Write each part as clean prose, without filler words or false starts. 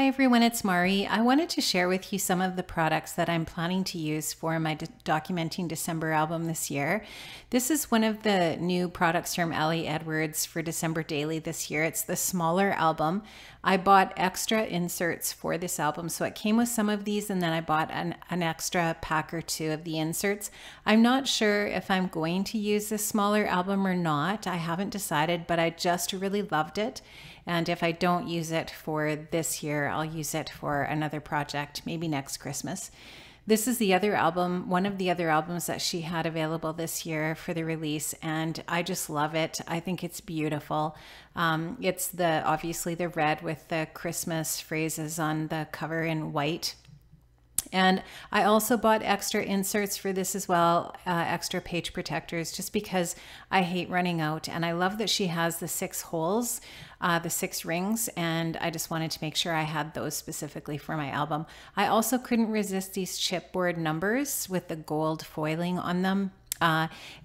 Hi everyone, it's Mari. I wanted to share with you some of the products that I'm planning to use for my Documenting December album this year. This is one of the new products from Ali Edwards for December Daily this year. It's the smaller album. I bought extra inserts for this album, so it came with some of these, and then I bought an extra pack or two of the inserts. I'm not sure if I'm going to use this smaller album or not. I haven't decided, but I just really loved it. And if I don't use it for this year, I'll use it for another project, maybe next Christmas. This is the other album, one of the other albums that she had available this year for the release, and I just love it. I think it's beautiful. It's obviously the red with the Christmas phrases on the cover in white. And I also bought extra inserts for this as well, extra page protectors, just because I hate running out. And I love that she has the 6 holes, the 6 rings, and I just wanted to make sure I had those specifically for my album. I also couldn't resist these chipboard numbers with the gold foiling on them.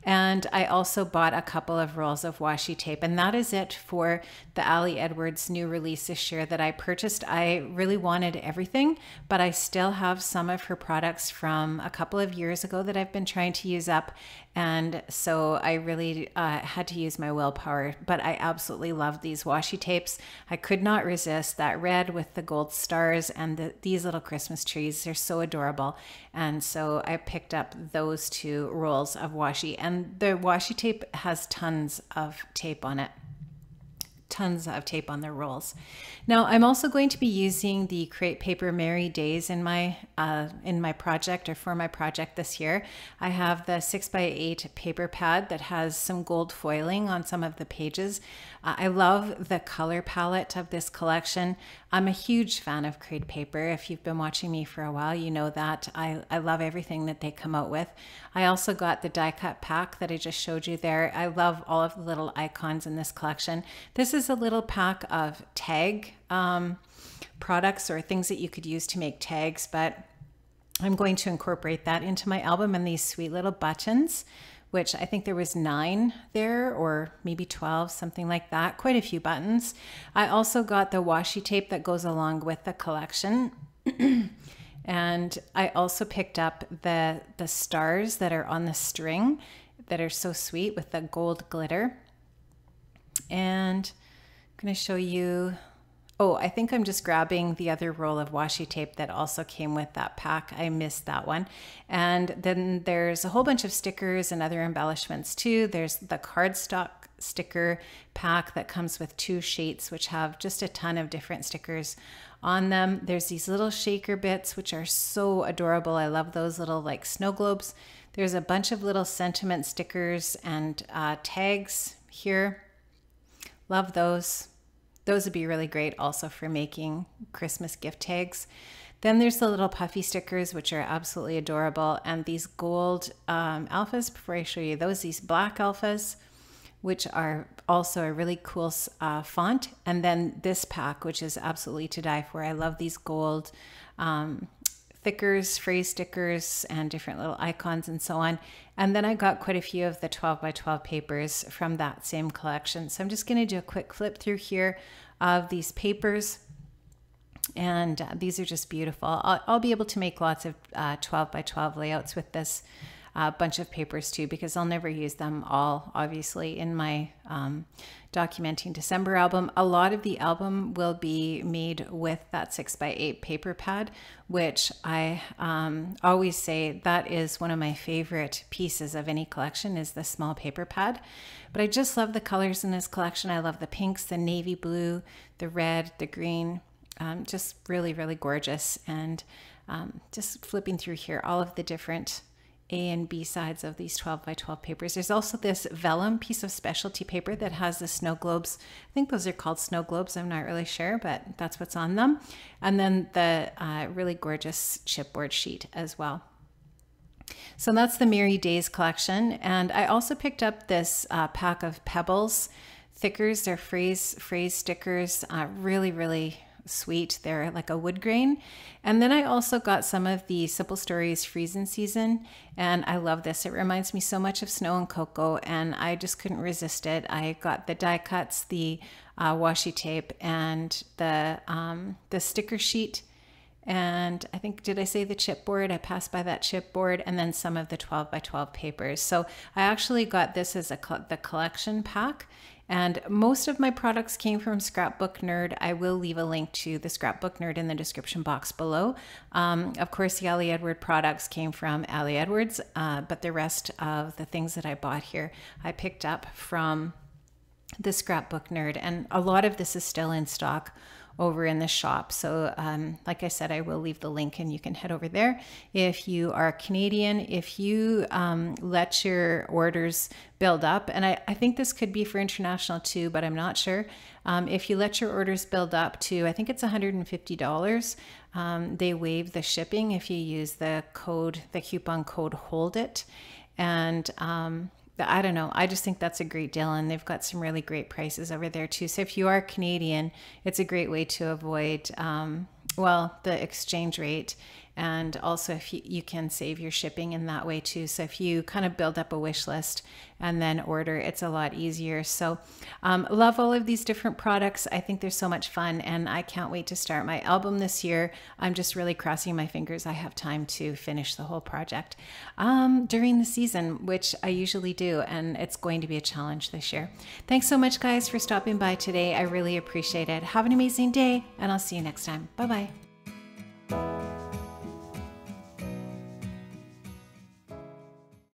And I also bought a couple of rolls of washi tape, and that is it for the Ali Edwards new release this year that I purchased. I really wanted everything, but I still have some of her products from a couple of years ago that I've been trying to use up, and so I really had to use my willpower, but I absolutely love these washi tapes. I could not resist that red with the gold stars and these little Christmas trees. They're so adorable, and so I picked up those 2 rolls of washi, and the washi tape has tons of tape on it. Tons of tape on their rolls. Now I'm also going to be using the Crate Paper Merry Days in my project, or for my project this year. I have the 6x8 paper pad that has some gold foiling on some of the pages. I love the color palette of this collection. I'm a huge fan of Crate Paper. If you've been watching me for a while, you know that I love everything that they come out with. I also got the die cut pack that I just showed you there. I love all of the little icons in this collection. This is a little pack of tag products, or things that you could use to make tags, but I'm going to incorporate that into my album, and these sweet little buttons, which I think there was 9 there, or maybe 12, something like that. Quite a few buttons. I also got the washi tape that goes along with the collection. And I also picked up the stars that are on the string that are so sweet with the gold glitter. And I'm going to show you, oh, I think I'm just grabbing the other roll of washi tape that also came with that pack. I missed that one. And then there's a whole bunch of stickers and other embellishments too. There's the cardstock sticker pack that comes with 2 sheets, which have just a ton of different stickers on them. There's these little shaker bits, which are so adorable. I love those little like snow globes. There's a bunch of little sentiment stickers and tags here. Love those. Those would be really great also for making Christmas gift tags. Then there's the little puffy stickers, which are absolutely adorable. And these gold alphas, before I show you those, these black alphas, which are also a really cool font. And then this pack, which is absolutely to die for. I love these gold thickers, phrase stickers, and different little icons and so on. And then I got quite a few of the 12x12 papers from that same collection. So I'm just going to do a quick flip through here of these papers. And these are just beautiful. I'll be able to make lots of 12x12 layouts with this bunch of papers too, because I'll never use them all, obviously, in my Documenting December album. A lot of the album will be made with that 6x8 paper pad, which I always say that is one of my favorite pieces of any collection, is the small paper pad. But I just love the colors in this collection. I love the pinks, the navy blue, the red, the green, just really, really gorgeous. And just flipping through here, all of the different A and B sides of these 12x12 papers. There's also this vellum piece of specialty paper that has the snow globes. I think those are called snow globes. I'm not really sure, but that's what's on them. And then the really gorgeous chipboard sheet as well. So that's the Merry Days collection. And I also picked up this pack of Pebbles thickers. They're phrase stickers. Really, really sweet. They're like a wood grain. And then I also got some of the Simple Stories Freezing Season, and I love this. It reminds me so much of snow and cocoa, and I just couldn't resist it. I got the die cuts, the washi tape, and the sticker sheet. And I think, did I say the chipboard? I passed by that chipboard, and then some of the 12 by 12 papers. So I actually got this as the collection pack. And most of my products came from Scrapbook Nerd. I will leave a link to the Scrapbook Nerd in the description box below. Of course, the Ali Edwards products came from Ali Edwards, but the rest of the things that I bought here, I picked up from the Scrapbook Nerd. And a lot of this is still in stock over in the shop. So like I said, I will leave the link and you can head over there. If you are Canadian, if you let your orders build up, and I think this could be for international too, but I'm not sure. If you let your orders build up to, I think it's $150, they waive the shipping if you use the code, the coupon code Hold It. And I don't know, I just think that's a great deal, and they've got some really great prices over there too. So if you are Canadian, it's a great way to avoid, well, the exchange rate. And also if you can save your shipping in that way too. So if you kind of build up a wish list and then order, it's a lot easier. So love all of these different products. I think they're so much fun, and I can't wait to start my album this year. I'm just really crossing my fingers I have time to finish the whole project during the season, which I usually do, and it's going to be a challenge this year. Thanks so much guys for stopping by today. I really appreciate it. Have an amazing day, and I'll see you next time. Bye-bye.